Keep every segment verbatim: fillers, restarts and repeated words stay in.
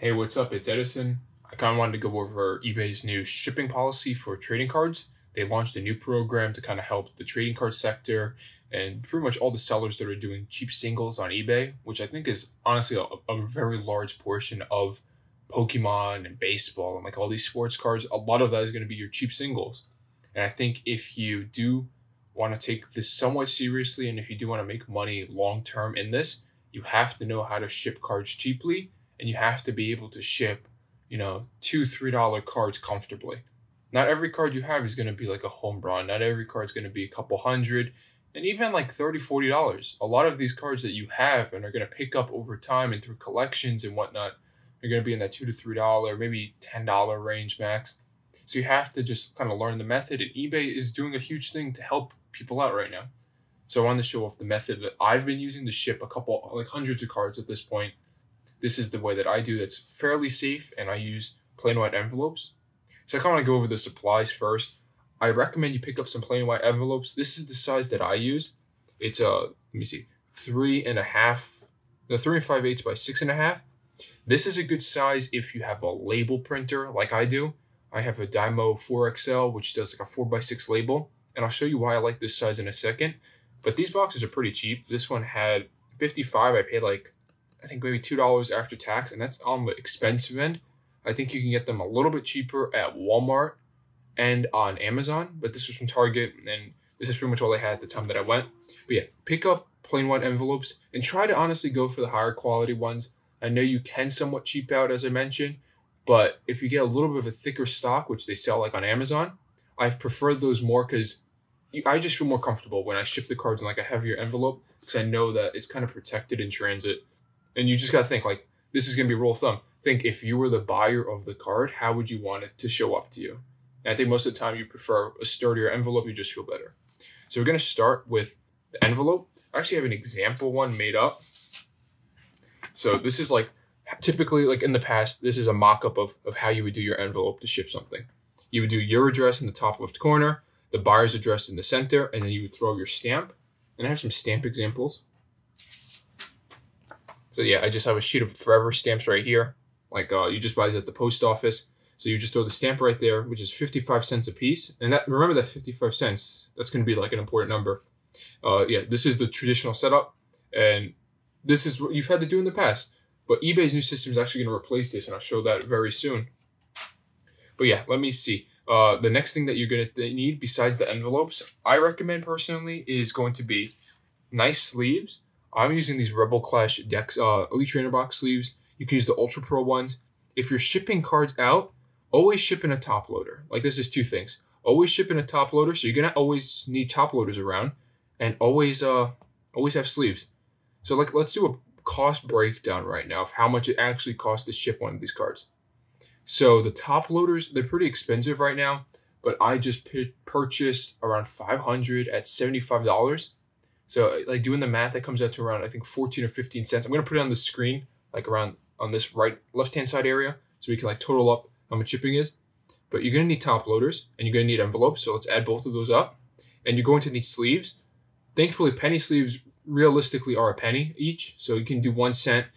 Hey, what's up? It's Edison. I kind of wanted to go over eBay's new shipping policy for trading cards. They launched a new program to kind of help the trading card sector and pretty much all the sellers that are doing cheap singles on eBay, which I think is honestly a, a very large portion of Pokemon and baseball and like all these sports cards. A lot of that is going to be your cheap singles. And I think if you do want to take this somewhat seriously and if you do want to make money long term in this, you have to know how to ship cards cheaply. And you have to be able to ship, you know, two, three dollar cards comfortably. Not every card you have is going to be like a home run. Not every card's going to be a couple hundred and even like thirty, forty dollars. A lot of these cards that you have and are going to pick up over time and through collections and whatnot are going to be in that two to three dollar, maybe ten dollar range max. So you have to just kind of learn the method. And eBay is doing a huge thing to help people out right now. So I wanted to show off the method that I've been using to ship a couple, like hundreds of cards at this point. This is the way that I do that's fairly safe, and I use plain white envelopes. So I kind of want to go over the supplies first. I recommend you pick up some plain white envelopes. This is the size that I use. It's a, let me see, three and a half, the three and five eighths by six and a half. This is a good size if you have a label printer like I do. I have a Dymo four X L, which does like a four by six label. And I'll show you why I like this size in a second. But these boxes are pretty cheap. This one had fifty-five. I paid like I think maybe two dollars after tax, and that's on the expensive end. I think you can get them a little bit cheaper at Walmart and on Amazon, but this was from Target, and this is pretty much all I had at the time that I went. But yeah, pick up plain white envelopes and try to honestly go for the higher quality ones. I know you can somewhat cheap out, as I mentioned, but if you get a little bit of a thicker stock, which they sell like on Amazon, I've preferred those more because I just feel more comfortable when I ship the cards in like a heavier envelope because I know that it's kind of protected in transit. And you just got to think, like, this is going to be rule of thumb. Think if you were the buyer of the card, how would you want it to show up to you? And I think most of the time you prefer a sturdier envelope. You just feel better. So we're going to start with the envelope. I actually have an example one made up. So this is like typically like in the past, this is a mock-up of, of how you would do your envelope to ship something. You would do your address in the top left corner, the buyer's address in the center, and then you would throw your stamp. And I have some stamp examples. So yeah, I just have a sheet of forever stamps right here. Like uh, you just buy it at the post office. So you just throw the stamp right there, which is fifty-five cents a piece. And that, remember that fifty-five cents, that's going to be like an important number. Uh, yeah, this is the traditional setup. And this is what you've had to do in the past. But eBay's new system is actually going to replace this. And I'll show that very soon. But yeah, let me see. Uh, the next thing that you're going to need besides the envelopes, I recommend personally, is going to be nice sleeves. I'm using these Rebel Clash Dex uh, Elite Trainer Box sleeves. You can use the Ultra Pro ones. If you're shipping cards out, always ship in a top loader. Like this is two things. Always ship in a top loader, so you're gonna always need top loaders around, and always uh always have sleeves. So like let's do a cost breakdown right now of how much it actually costs to ship one of these cards. So the top loaders, they're pretty expensive right now, but I just purchased around five hundred at seventy-five dollars. So like doing the math, that comes out to around, I think fourteen or fifteen cents. I'm going to put it on the screen, like around on this right left-hand side area. So we can like total up how much shipping is, but you're going to need top loaders and you're going to need envelopes. So let's add both of those up, and you're going to need sleeves. Thankfully, penny sleeves realistically are a penny each. So you can do one cent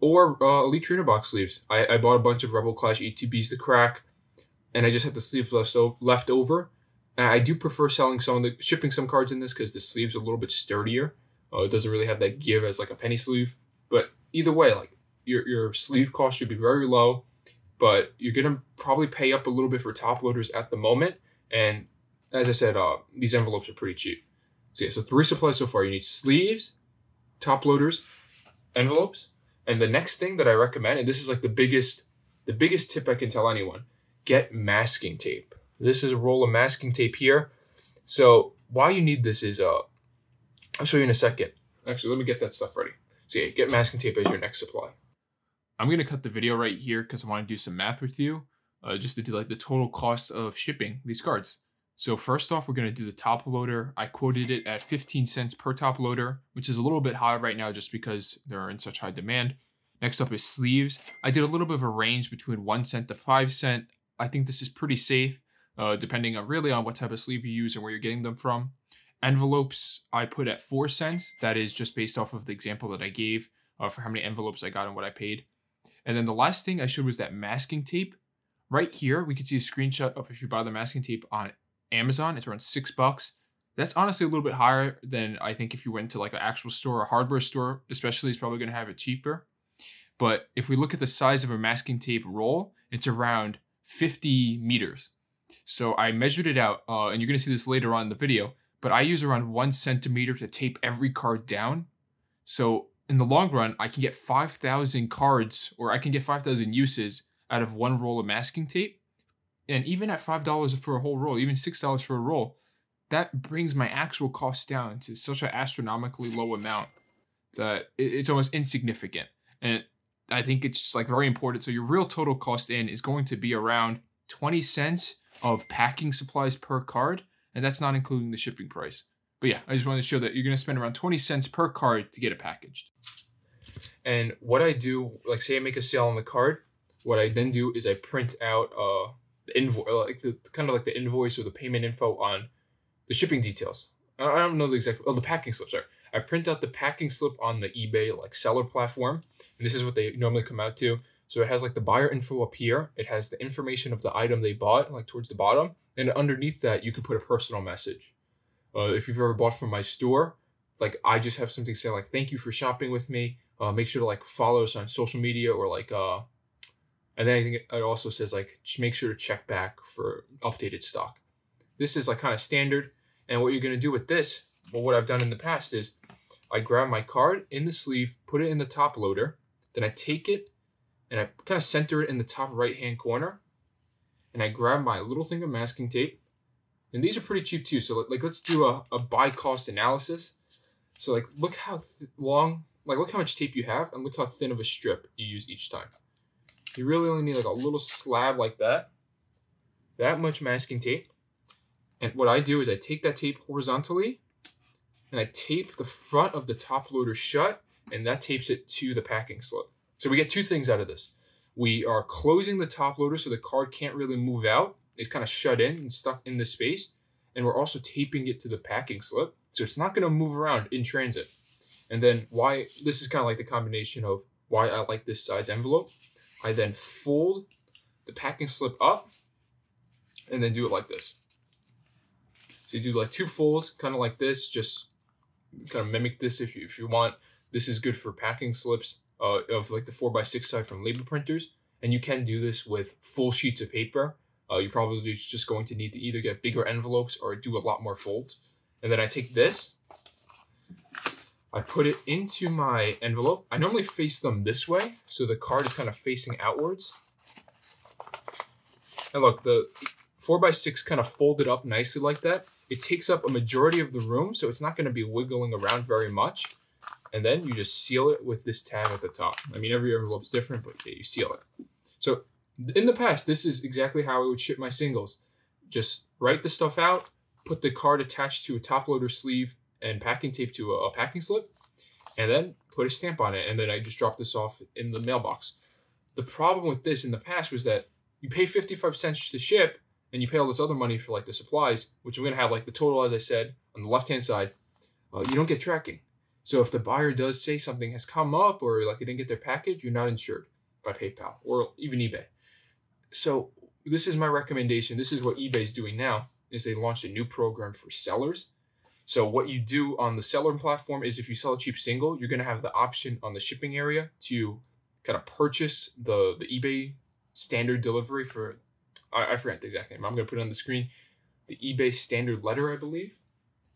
or uh, Elite Trainer Box sleeves. I, I bought a bunch of Rebel Clash E T Bs to crack, and I just had the sleeves left, left over. And I do prefer selling some of the shipping some cards in this because the sleeves are a little bit sturdier. Uh, it doesn't really have that give as like a penny sleeve. But either way, like your your sleeve cost should be very low, but you're gonna probably pay up a little bit for top loaders at the moment. And as I said, uh, these envelopes are pretty cheap. So yeah, so three supplies so far. You need sleeves, top loaders, envelopes, and the next thing that I recommend, and this is like the biggest the biggest tip I can tell anyone, get masking tape. This is a roll of masking tape here. So why you need this is, uh, I'll show you in a second. Actually, let me get that stuff ready. So yeah, get masking tape as your next supply. I'm going to cut the video right here because I want to do some math with you, uh, just to do like the total cost of shipping these cards. So first off, we're going to do the top loader. I quoted it at fifteen cents per top loader, which is a little bit high right now just because they're in such high demand. Next up is sleeves. I did a little bit of a range between one cent to five cent. I think this is pretty safe. Uh, depending on really on what type of sleeve you use and where you're getting them from. Envelopes, I put at four cents. That is just based off of the example that I gave uh, for how many envelopes I got and what I paid. And then the last thing I showed was that masking tape. Right here, we can see a screenshot of if you buy the masking tape on Amazon, it's around six bucks. That's honestly a little bit higher than I think if you went to like an actual store or hardware store, especially, it's probably gonna have it cheaper. But if we look at the size of a masking tape roll, it's around fifty meters. So I measured it out, uh, and you're gonna see this later on in the video, but I use around one centimeter to tape every card down. So in the long run, I can get five thousand cards, or I can get five thousand uses out of one roll of masking tape. And even at five dollars for a whole roll, even six dollars for a roll, that brings my actual cost down to such an astronomically low amount that it's almost insignificant. And I think it's just like very important. So your real total cost in is going to be around twenty cents of packing supplies per card. And that's not including the shipping price. But yeah, I just wanted to show that you're going to spend around twenty cents per card to get it packaged. And what I do, like say I make a sale on the card, what I then do is I print out uh, the invoice, like the kind of like the invoice or the payment info on the shipping details. I don't know the exact, oh, the packing slips, sorry. I print out the packing slip on the eBay like seller platform. And this is what they normally come out to. So it has like the buyer info up here. It has the information of the item they bought, like towards the bottom. And underneath that, you can put a personal message. Uh, if you've ever bought from my store, like I just have something say like, thank you for shopping with me. Uh, make sure to like follow us on social media or like, uh, and then I think it also says like, make sure to check back for updated stock. This is like kind of standard. And what you're going to do with this, well, what I've done in the past is I grab my card in the sleeve, put it in the top loader, then I take it and I kind of center it in the top right-hand corner. And I grab my little thing of masking tape. And these are pretty cheap too. So like, let's do a, a buy cost analysis. So like, look how long, like look how much tape you have and look how thin of a strip you use each time. You really only need like a little slab like that, that much masking tape. And what I do is I take that tape horizontally and I tape the front of the top loader shut, and that tapes it to the packing slip. So we get two things out of this. We are closing the top loader so the card can't really move out. It's kind of shut in and stuck in this space. And we're also taping it to the packing slip, so it's not going to move around in transit. And then why, this is kind of like the combination of why I like this size envelope. I then fold the packing slip up and then do it like this. So you do like two folds, kind of like this, just kind of mimic this if you, if you want. This is good for packing slips. Uh, of like the four by six side from label printers, and you can do this with full sheets of paper. Uh, you're probably just going to need to either get bigger envelopes or do a lot more folds. And then I take this, I put it into my envelope. I normally face them this way, so the card is kind of facing outwards. And look, the four by six kind of folded up nicely like that. It takes up a majority of the room, so it's not going to be wiggling around very much. And then you just seal it with this tab at the top. I mean, every envelope's different, but yeah, you seal it. So in the past, this is exactly how I would ship my singles. Just write the stuff out, put the card attached to a top loader sleeve and packing tape to a, a packing slip, and then put a stamp on it. And then I just drop this off in the mailbox. The problem with this in the past was that you pay fifty-five cents to ship and you pay all this other money for like the supplies, which we're gonna have like the total, as I said, on the left-hand side, uh, you don't get tracking. So if the buyer does say something has come up or like they didn't get their package, you're not insured by PayPal or even eBay. So this is my recommendation. This is what eBay is doing now, is they launched a new program for sellers. So what you do on the seller platform is if you sell a cheap single, you're going to have the option on the shipping area to kind of purchase the, the eBay standard delivery for, I, I forgot the exact name. I'm going to put it on the screen, the eBay standard letter, I believe.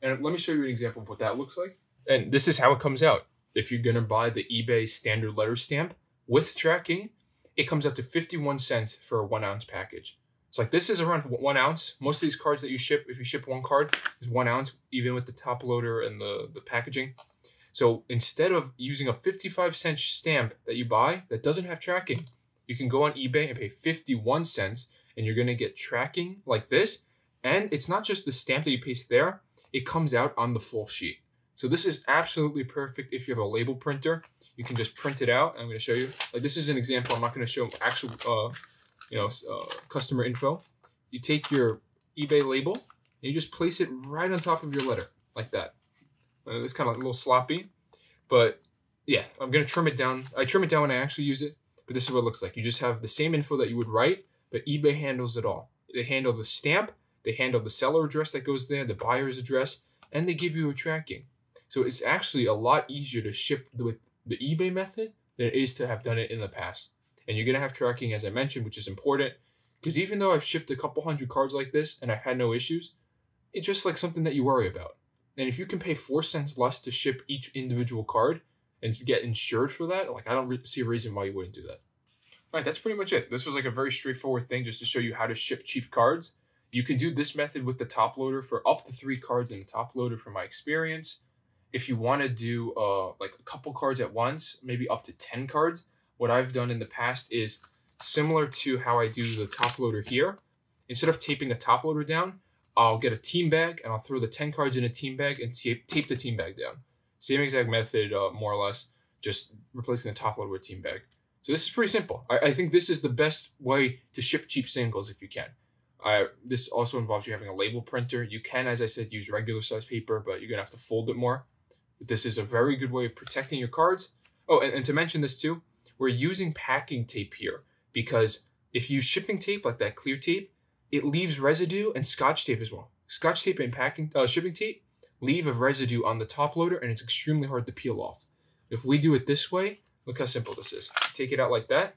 And let me show you an example of what that looks like. And this is how it comes out. If you're going to buy the eBay standard letter stamp with tracking, it comes out to fifty-one cents for a one ounce package. It's like, this is around one ounce. Most of these cards that you ship, if you ship one card, is one ounce, even with the top loader and the, the packaging. So instead of using a fifty-five cent stamp that you buy that doesn't have tracking, you can go on eBay and pay fifty-one cents and you're going to get tracking like this. And it's not just the stamp that you paste there. It comes out on the full sheet. So this is absolutely perfect if you have a label printer. You can just print it out. I'm going to show you. Like this is an example. I'm not going to show actual, uh, you know, uh, customer info. You take your eBay label and you just place it right on top of your letter like that. And it's kind of like a little sloppy, but yeah, I'm going to trim it down. I trim it down when I actually use it, But this is what it looks like. You just have the same info that you would write, but eBay handles it all. They handle the stamp, they handle the seller address that goes there, the buyer's address, and they give you a tracking. So it's actually a lot easier to ship with the eBay method than it is to have done it in the past. And you're gonna have tracking, as I mentioned, which is important, because even though I've shipped a couple hundred cards like this and I've had no issues, it's just like something that you worry about. And if you can pay four cents less to ship each individual card and get insured for that, like I don't see a reason why you wouldn't do that. All right, that's pretty much it. This was like a very straightforward thing just to show you how to ship cheap cards. You can do this method with the top loader for up to three cards in the top loader from my experience. If you want to do uh, like a couple cards at once, maybe up to ten cards, what I've done in the past is similar to how I do the top loader here. Instead of taping a top loader down, I'll get a team bag and I'll throw the ten cards in a team bag and tape, tape the team bag down. Same exact method, uh, more or less, just replacing the top loader with a team bag. So this is pretty simple. I, I think this is the best way to ship cheap singles if you can. Uh, this also involves you having a label printer. You can, as I said, use regular size paper, but you're gonna have to fold it more. But this is a very good way of protecting your cards. Oh, and, and to mention this too, we're using packing tape here because if you use shipping tape like that clear tape, it leaves residue, and Scotch tape as well. Scotch tape and packing uh, shipping tape leave a residue on the top loader, and it's extremely hard to peel off. If we do it this way, look how simple this is. Take it out like that,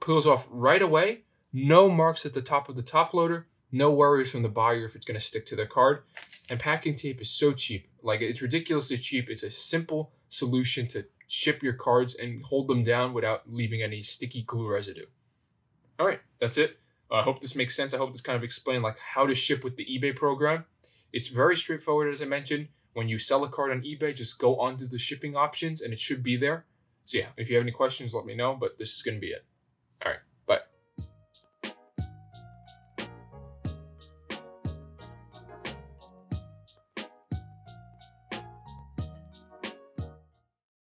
peels off right away. No marks at the top of the top loader, no worries from the buyer if it's going to stick to their card. And packing tape is so cheap. Like, it's ridiculously cheap. It's a simple solution to ship your cards and hold them down without leaving any sticky glue residue. All right, that's it. I hope this makes sense. I hope this kind of explained like how to ship with the eBay program. It's very straightforward, as I mentioned. When you sell a card on eBay, just go onto the shipping options and it should be there. So yeah, if you have any questions, let me know, but this is going to be it. All right.